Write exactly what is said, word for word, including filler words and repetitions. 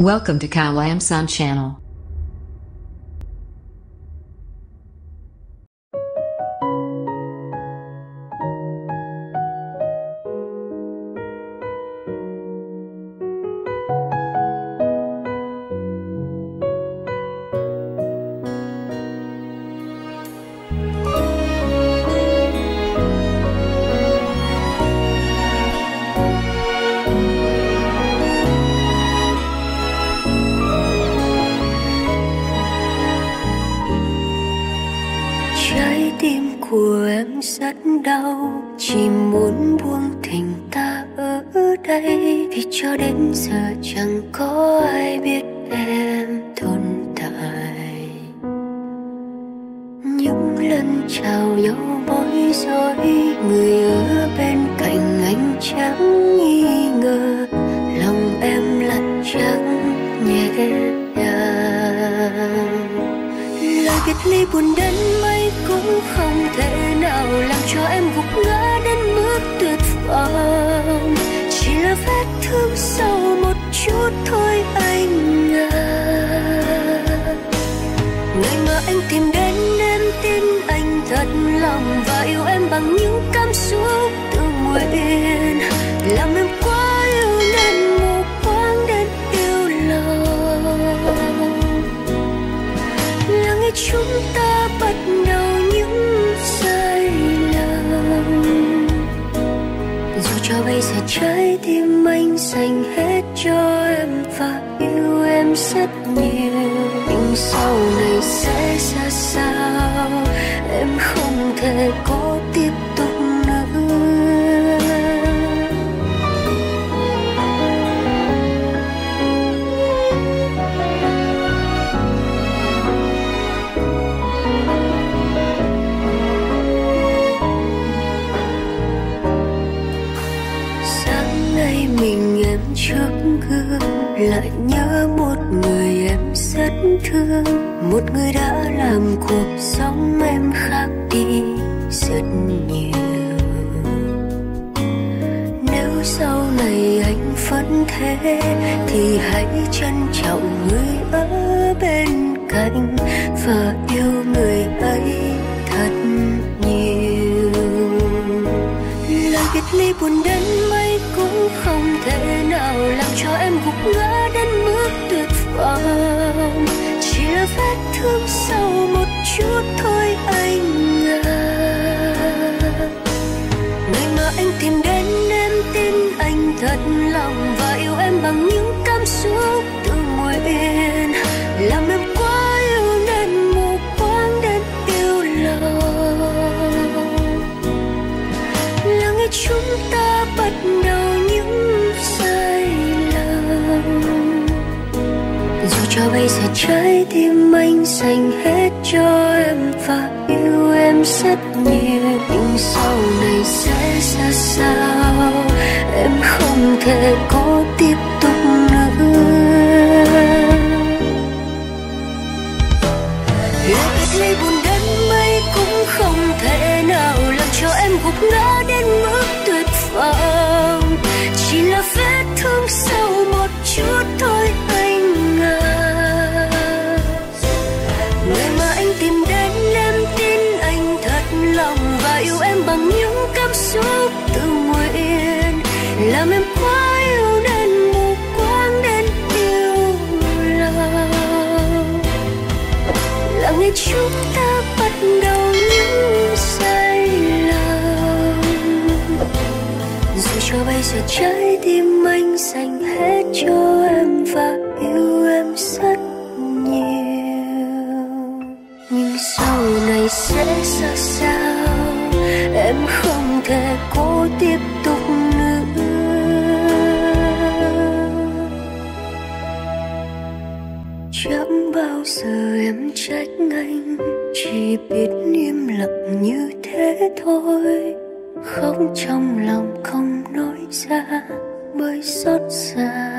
Welcome to Lam Son Channel. Của em rất đau, chỉ muốn buông tình ta ở đây, vì cho đến giờ chẳng có ai biết em tồn tại. Những lần chào nhau bối rối, người ở bên cạnh anh chẳng nghi ngờ, lòng em lạnh trắng nhẹ nhàng. Lời biệt ly buồn đến mấy cũng không thể nào làm cho em gục ngã đến mức tuyệt vọng. Chỉ là vết thương sâu một chút thôi anh à. Ngày mà anh tìm đến em tin anh thật lòng và yêu em bằng những cảm xúc tự nguyện, làm em quá yêu nên mù quáng đến yêu lòng. Là ngày chúng ta bắt đầu những sai lầm, dù cho bây giờ trái tim anh dành hết cho em và yêu em rất nhiều, nhưng sau này sẽ ra sao em không thể cố tiếp tục nữa. Mình em trước gương lại nhớ một người em rất thương, một người đã làm cuộc sống em khác đi rất nhiều. Nếu sau này anh vẫn thế thì hãy trân trọng người ở bên cạnh và yêu người ấy thật nhiều. Lời biệt ly buồn đến mấy cũng không thể nào làm cho em gục ngã đến mức tuyệt vọng. Chỉ là vết thương sâu một chút thôi anh à. Ngày mà anh tìm đến em tin anh thật lòng và yêu em bằng những cảm xúc tự nguyện, làm em quá yêu nên mù quáng đến yêu lòng. Là ngày chúng ta bắt đầu cho bây giờ trái tim anh dành hết cho em và yêu em rất nhiều, nhưng sau này sẽ ra sao em không thể cố tiếp tục nữa. Lời biệt ly buồn đến mấy cũng không thể nào làm cho em gục ngã đến mức tuyệt vọng. Chỉ là vết thương sâu một chút thôi anh à. Ngày mà anh tìm đến em tin anh thật lòng và yêu em bằng những cảm xúc tự nguyện, làm em quá yêu nên mù quáng đến yêu lòng. Là ngày chúng ta bắt đầu những sai lầm, dù cho bây giờ trái tim anh dành hết cho em và yêu em rất nhiều, nhưng sau này sẽ ra sao em không thể cố tiếp tục nữa. Chẳng bao giờ em trách anh, chỉ biết im lặng như thế thôi, khóc trong lòng không nói ra bởi xót xa.